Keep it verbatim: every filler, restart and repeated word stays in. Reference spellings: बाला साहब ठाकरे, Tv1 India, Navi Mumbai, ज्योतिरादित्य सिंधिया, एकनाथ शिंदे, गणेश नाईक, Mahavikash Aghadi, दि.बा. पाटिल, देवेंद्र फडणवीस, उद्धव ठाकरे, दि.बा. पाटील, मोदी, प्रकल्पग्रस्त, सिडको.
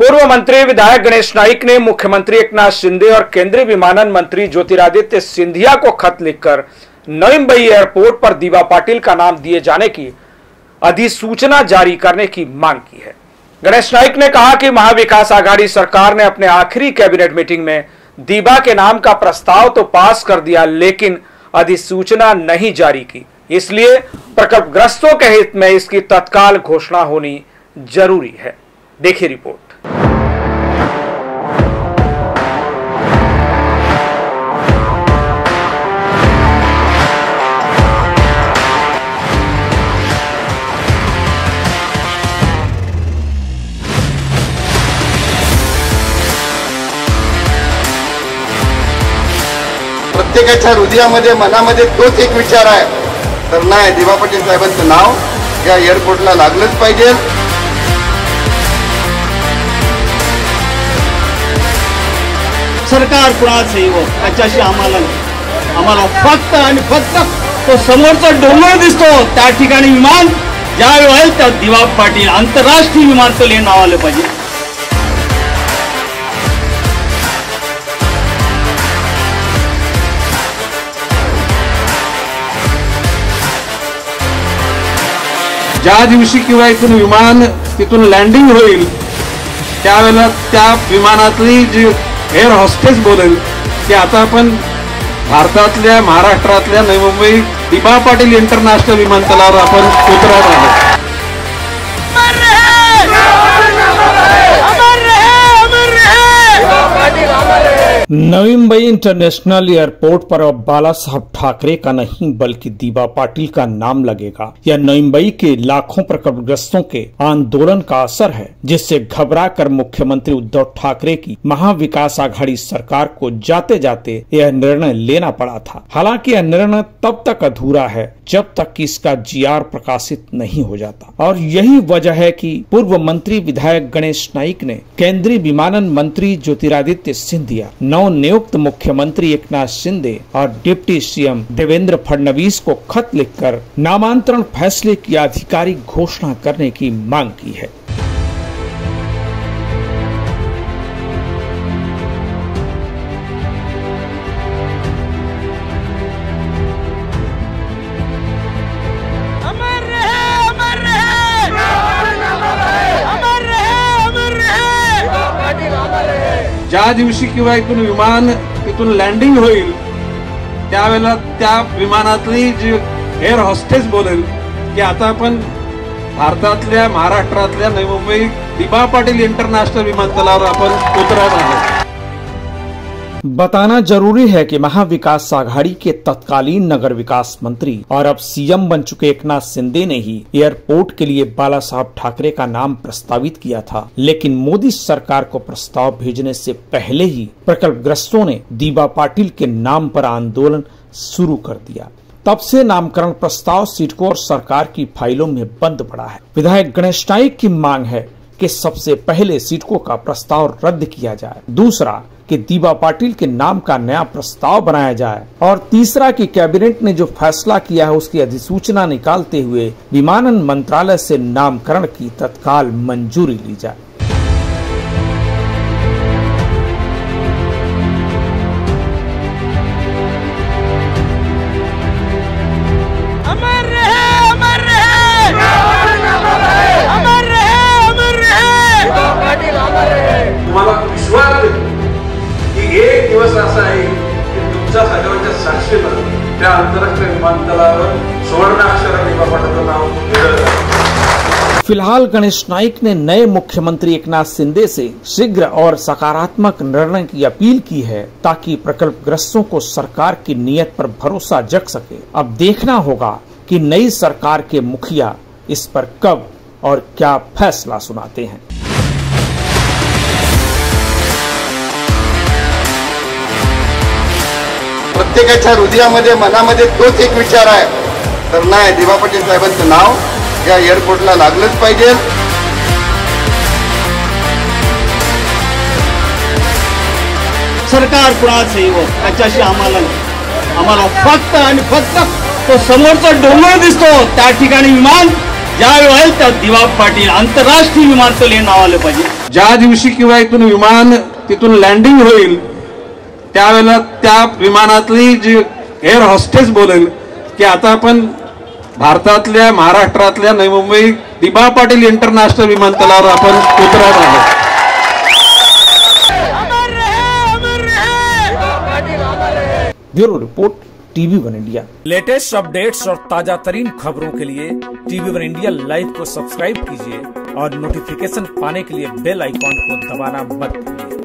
पूर्व मंत्री विधायक गणेश नाईक ने मुख्यमंत्री एकनाथ शिंदे और केंद्रीय विमानन मंत्री ज्योतिरादित्य सिंधिया को खत लिखकर नवी मुंबई एयरपोर्ट पर दि.बा. पाटिल का नाम दिए जाने की अधिसूचना जारी करने की मांग की है। गणेश नाईक ने कहा कि महाविकास आघाड़ी सरकार ने अपने आखिरी कैबिनेट मीटिंग में दि.बा. के नाम का प्रस्ताव तो पास कर दिया, लेकिन अधिसूचना नहीं जारी की, इसलिए प्रकल्पग्रस्तों के हित में इसकी तत्काल घोषणा होनी जरूरी है। देखिए रिपोर्ट। प्रत्येकाच्या हृदयामध्ये मनामध्ये तोच एक विचार आहे, तर नाही दि.बा. पाटील साहेबांचं नाव या एअरपोर्टला लागलंच पाहिजे। सरकार कुणाचं येवो त्याच्याशी आम्हाला नाही, आम्हाला फक्त आणि फक्त तो समोरचा डोंगर दिसतो त्या ठिकाणी विमान ज्या वेळेला त्या दि.बा. पाटील आंतरराष्ट्रीय विमानतळ नाव आलं पाहिजे। ज्या दिवशी किंवा इथून विमान तिथून लँडिंग होईल त्यावेळेला त्या विमानातली जी एअर हॉस्टेस बोलेल की आता आपण भारतातल्या महाराष्ट्रातल्या नवी मुंबई दि.बा. पाटील इंटरनॅशनल विमानतळावर आपण उतरणार आहोत। नवी मुंबई इंटरनेशनल एयरपोर्ट पर अब बाला साहब ठाकरे का नहीं बल्कि दि.बा. पाटिल का नाम लगेगा। यह नवी मुंबई के लाखों प्रकल्पग्रस्तों के आंदोलन का असर है, जिससे घबराकर मुख्यमंत्री उद्धव ठाकरे की महाविकास आघाड़ी सरकार को जाते जाते यह निर्णय लेना पड़ा था। हालांकि यह निर्णय तब तक अधूरा है जब तक कि इसका जी आर प्रकाशित नहीं हो जाता, और यही वजह है कि पूर्व मंत्री विधायक गणेश नाईक ने केंद्रीय विमानन मंत्री ज्योतिरादित्य सिंधिया, नवनियुक्त मुख्यमंत्री एकनाथ शिंदे और deputy C M देवेंद्र फडणवीस को खत लिखकर नामांतरण फैसले की आधिकारिक घोषणा करने की मांग की है। ज्या दिवशी किंवा इथून विमान तिथून लँडिंग होईल त्यावेळेला त्या विमानातली जी एअर हॉस्टेस बोलेल की आता आपण भारतातल्या महाराष्ट्रातल्या नवी मुंबई दि.बा. पाटील इंटरनॅशनल विमानतळावर आपण उतरणार आहोत। बताना जरूरी है कि महाविकास आघाड़ी के तत्कालीन नगर विकास मंत्री और अब सी एम बन चुके एकनाथ शिंदे ने ही एयरपोर्ट के लिए बाला साहब ठाकरे का नाम प्रस्तावित किया था, लेकिन मोदी सरकार को प्रस्ताव भेजने से पहले ही प्रकल्पग्रस्तों ने दि.बा. पाटिल के नाम पर आंदोलन शुरू कर दिया। तब से नामकरण प्रस्ताव सिडको और सरकार की फाइलों में बंद पड़ा है। विधायक गणेश नाईक की मांग है कि सबसे पहले सिडको का प्रस्ताव रद्द किया जाए, दूसरा कि दि.बा. पाटिल के नाम का नया प्रस्ताव बनाया जाए, और तीसरा कि कैबिनेट ने जो फैसला किया है उसकी अधिसूचना निकालते हुए विमानन मंत्रालय से नामकरण की तत्काल मंजूरी ली जाए। त्या आंतरराष्ट्रीय विमानतळावर सुवर्णाक्षराने दि.बा. पाटीलचं नाव। फिलहाल गणेश नाईक ने नए मुख्यमंत्री एकनाथ शिंदे से शीघ्र और सकारात्मक निर्णय की अपील की है, ताकि प्रकल्पग्रस्तों को सरकार की नीयत पर भरोसा जग सके। अब देखना होगा कि नई सरकार के मुखिया इस पर कब और क्या फैसला सुनाते हैं। प्रत्येकाच्या हृदयामध्ये मनामध्ये तोच एक विचार आहे, तर नाही दि.बा. पाटील साहेबांचं नाव या एअरपोर्टला लागलंच पाहिजे। सरकार कुणाचं येवो त्याच्याशी आम्हाला नाही, आम्हाला फक्त आणि फक्त तो समोरचा डोंगर दिसतो त्या ठिकाणी विमान ज्यादा दि.बा. पाटिल आंतरराष्ट्रीय विमानतळ नाव आले पाहिजे। ज्या दिवशी किंवा इथून विमान तिथून लँडिंग होईल त्यावेळेला त्या विमानातली जी एअर होस्टेस बोलेल की आता आपण भारतातल्या महाराष्ट्रातल्या नवी मुंबई दि.बा. पाटील इंटरनॅशनल विमानतळावर आपण उतरणार आहोत। Bureau report TV one India. Latest updates और ताजा तरीन खबरों के लिए टीवी वन इंडिया लाइव को सब्सक्राइब कीजिए और नोटिफिकेशन पाने के लिए बेल आइकॉन को दबाना मत भूलिए।